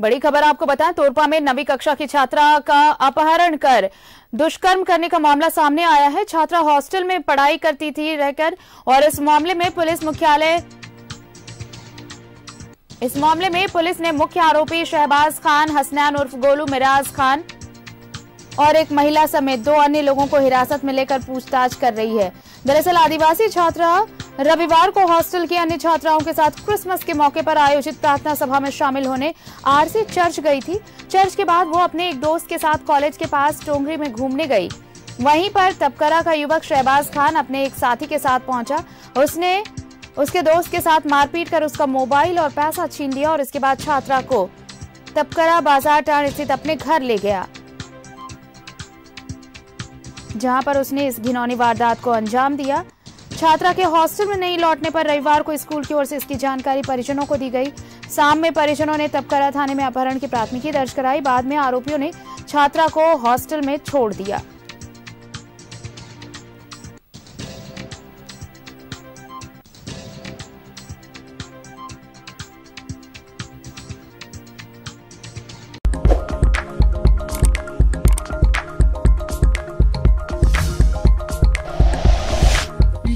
बड़ी खबर आपको बताएं, तोरपा में 9वीं कक्षा की छात्रा का अपहरण कर दुष्कर्म करने का मामला सामने आया है। छात्रा हॉस्टल में पढ़ाई करती थी रहकर और इस मामले में पुलिस ने मुख्य आरोपी शहबाज खान हसनैन उर्फ गोलू मिराज खान और एक महिला समेत 2 अन्य लोगों को हिरासत में लेकर पूछताछ कर रही है। दरअसल आदिवासी छात्रा रविवार को हॉस्टल की अन्य छात्राओं के साथ क्रिसमस के मौके पर आयोजित प्रार्थना सभा में शामिल होने आरसी चर्च गई थी। चर्च के बाद वो अपने एक दोस्त के साथ कॉलेज के पास टोंगरी में घूमने गई। वहीं पर तपकरा का युवक शहबाज खान अपने एक साथी के साथ पहुंचा। उसने उसके दोस्त के साथ मारपीट कर उसका मोबाइल और पैसा छीन लिया और इसके बाद छात्रा को तपकरा बाजार टाउन स्थित अपने घर ले गया, जहां पर उसने इस घिनौनी वारदात को अंजाम दिया। छात्रा के हॉस्टल में नहीं लौटने पर रविवार को स्कूल की ओर से इसकी जानकारी परिजनों को दी गई। शाम में परिजनों ने तपकरा थाने में अपहरण की प्राथमिकी दर्ज कराई। बाद में आरोपियों ने छात्रा को हॉस्टल में छोड़ दिया।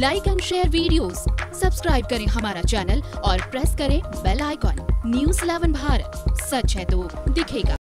Like and share videos, subscribe करें हमारा चैनल और प्रेस करें बेल आइकॉन। न्यूज़ 11 भारत, सच है तो दिखेगा।